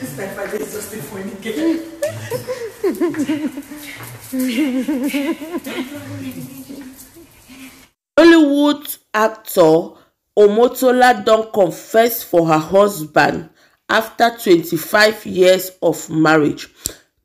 This my father is just a fornicator. Hollywood actor Omotola don confess for her husband after 25 years of marriage.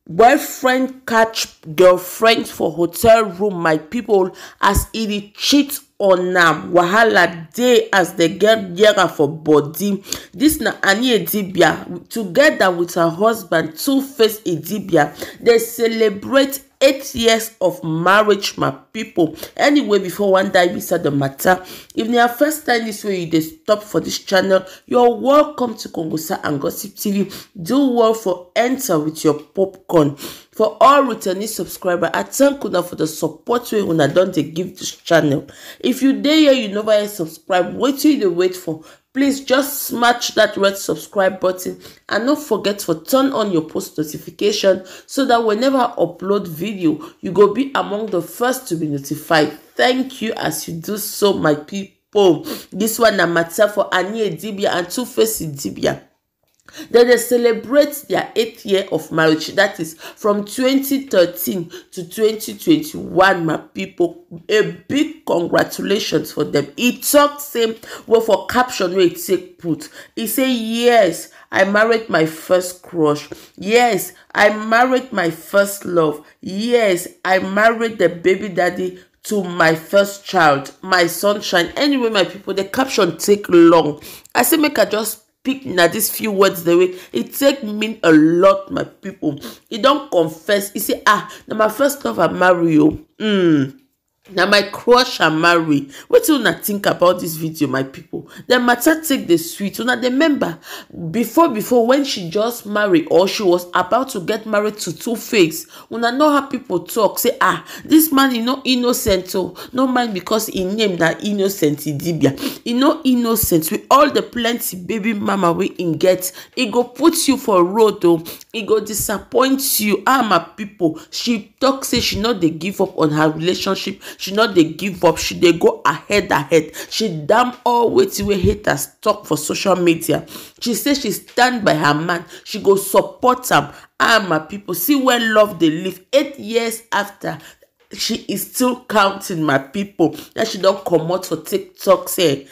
Boyfriend catch girlfriend for hotel room, my people, as he cheat on am. Wahala dey as they get yera for body. This na Annie Idibia together with her husband 2face Idibia. They celebrate 8 years of marriage, my people. Anyway, before one day we said the matter, if na your first time this way you dey stop for this channel, you're welcome to KONGOSSA and Gossip TV. Do well for enter with your popcorn. For all returning subscribers, I thank una for the support wey una don dey give this channel. If you dey here, you never subscribe, what you dey wait for? Please just smash that red subscribe button and don't forget to turn on your post notification so that whenever I upload video, you go be among the first to be notified. Thank you as you do so, my people. This one na matter for Annie Idibia and 2face Idibia. They celebrate their 8th year of marriage, that is from 2013 to 2021, my people. A big congratulations for them. He talked same well for caption where it take put. He say, yes, I married my first crush. Yes, I married my first love. Yes, I married the baby daddy to my first child, my sunshine. Anyway, my people, the caption take long. I say make I just pick na these few words the way it take mean a lot, my people. He don confess. He say, na my first love I marry you. Na my crush I marry. Wetin una think about this video, my people? The matter take the sweet. Una remember before when she just married or she was about to get married to 2face. Una know how people talk. Say, this man he no innocent. Oh, no mind because he name na Innocent Idibia. He no innocent with all the plenty baby mama we in get. He go put you for road though. He go disappoint you. My people. She talk say she no dey give up on her relationship. She not dey give up. She dey go ahead. She damn all wetin wey haters talk for social media. She say she stand by her man. She go support am. My people, see where love dey live. 8 years after, she is still counting, my people. That she don comot for TikTok say,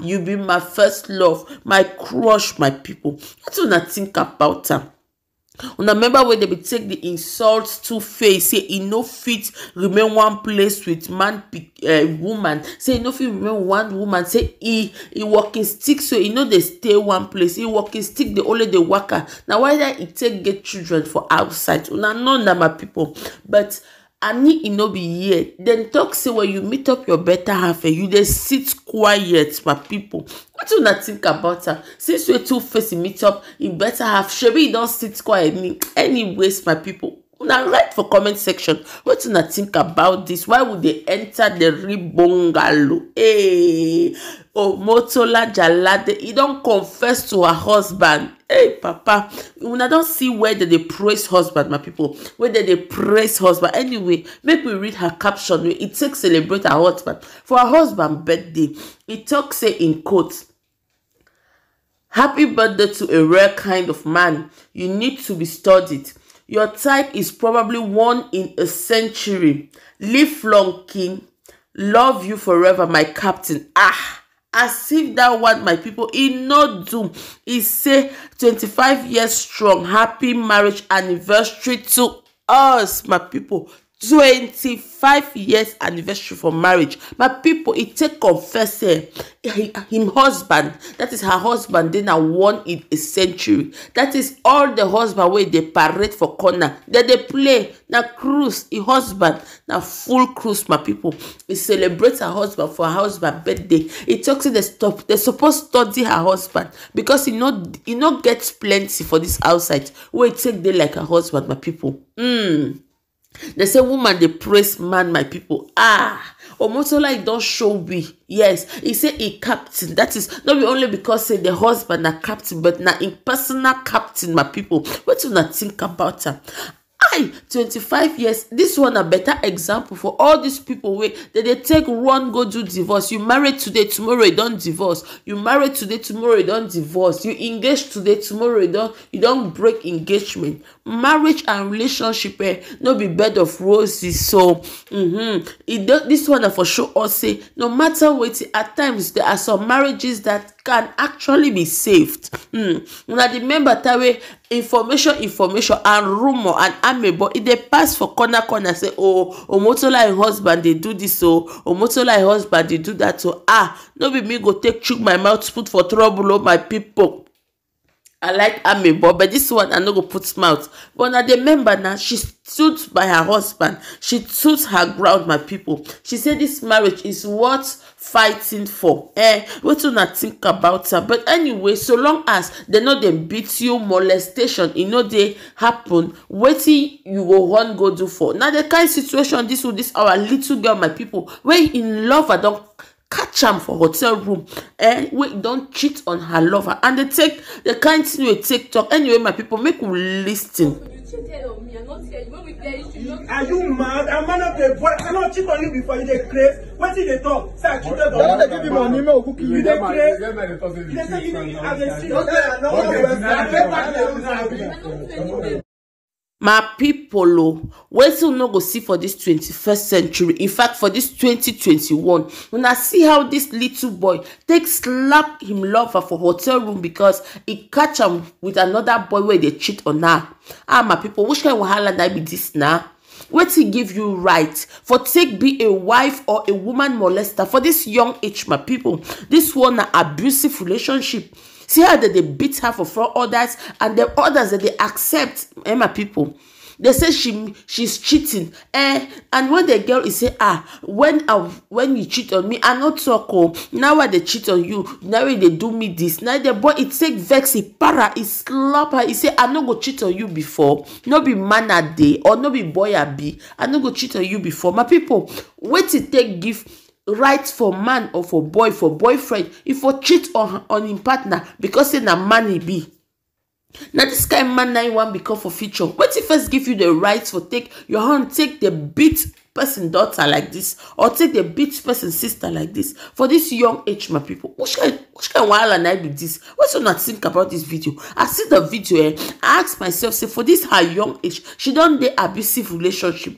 you be my first love, my crush, my people. Wetin una think about am? Una remember when they be take the insults 2face, say e no fit remain one place with man woman, say e no fit remain one woman, say e walking stick, so e no dey stay one place. E walking stick the only the worker. Now why that e take get children for outside? Una know na, my people, but Annie e no be here. Then talk say when you meet up your better half, you dey sit quiet, my people. What do not think about her? Since we 2face meet up, you better half. Shebi you don't sit quiet. Anyways, my people, now write for comment section. What do not think about this? Why would they enter the ribongalo? Hey, Omotola Jalade, he don confess to her husband. Hey, Papa, when I don't see whether they praise husband, my people, whether they praise husband. Anyway, make me read her caption. It takes celebrate her husband. For her husband birthday, it talks say in quotes, "Happy birthday to a rare kind of man. You need to be studied. Your type is probably one in a century. Live long, king. Love you forever, my captain." As if that one, my people, he no do. He say 25 years strong. Happy marriage anniversary to us, my people. 25 years anniversary for marriage, my people. It take confess him husband, that is her husband, then a one in a century. That is all the husband way they parade for corner, that they play now cruise. A husband now full cruise, my people. He celebrates her husband for her husband birthday. It talks in the stop. They supposed study her husband because he not gets plenty for this outside where it take day like her husband, my people. They say woman they praise man, my people. Omotola like don't show we. Yes, he say a captain. That is not only because say the husband a captain, but na in personal captain, my people. What do you not think about her? Why 25 years? This one a better example for all these people where they take one go do divorce. You marry today, tomorrow you don't divorce. You marry today, tomorrow you don't divorce. You engage today, tomorrow you don't break engagement. Marriage and relationship no be bed of roses. So this one for sure or say no matter what, at times there are some marriages that can actually be saved. Now remember that way information and rumor and amebo if they pass for corner say oh Omotola and husband they do this, oh Omotola and husband they do that, so no be me go take chook my mouth put for trouble of my people. I like amebo, but this one I no go put mouth. But now the member now she stood by her husband, she stood her ground, my people. She said this marriage is worth fighting for. What do not think about her? But anyway, so long as they know they beat you, molestation, you know they happen. Wetin you go one go do for now the kind of situation this our little girl, my people, when in love I don't catch am for hotel room and we don't cheat on her lover and they take the kind thing we take talk. Anyway, my people, make we listen. Are you mad? I'm man of the boy. I don't cheat on you before you dey craze. What did they talk? Say I cheated on you. Give him an email cookie. You dey craze. They say you need as a cheat. No. My people, wait till no go see for this 21st century. In fact, for this 2021, when I see how this little boy takes slap him lover for hotel room because he catch him with another boy where they cheat on her. My people, which kind of wahala that be this now? What he give you right for take be a wife or a woman molester for this young age, my people? This one an abusive relationship. See how they beat her for others and the others that they accept, my people. They say she's cheating. And when the girl is say, when you cheat on me, I not talk. Oh, now they cheat on you. Now they do me this. Now the boy it take vex, he para, he slap her, he say, I no go cheat on you before. No be man a day or no be boy a be. I no go cheat on you before. My people, what it take give right for man or for boy, for boyfriend, if for cheat on him partner because say na man he be. Now this kind of man na you wan become for future. What if first give you the rights for take your hand, take the beat person daughter like this, or take the beat person sister like this for this young age, my people? Which kind wahala na be this? What's you not think about this video? I see the video I ask myself, say for this her young age, she don't dey abusive relationship.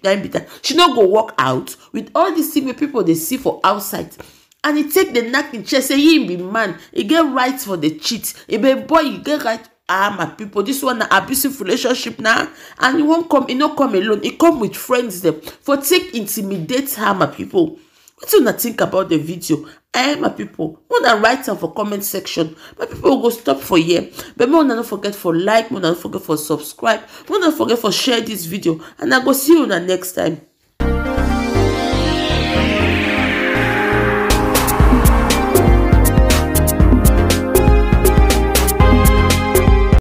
She not go walk out with all these single people they see for outside. And he take the knack in chest, say he be man, he get rights for the cheat. He be boy, he get right. My people, this one an abusive relationship now, and it won't come, it not come alone, it come with friends them for take intimidate her, my people. What do not think about the video? My people, wanna write down for comment section. My people go stop for here, but more not forget for like, more not forget for subscribe, more not forget for share this video, and I go see you next time.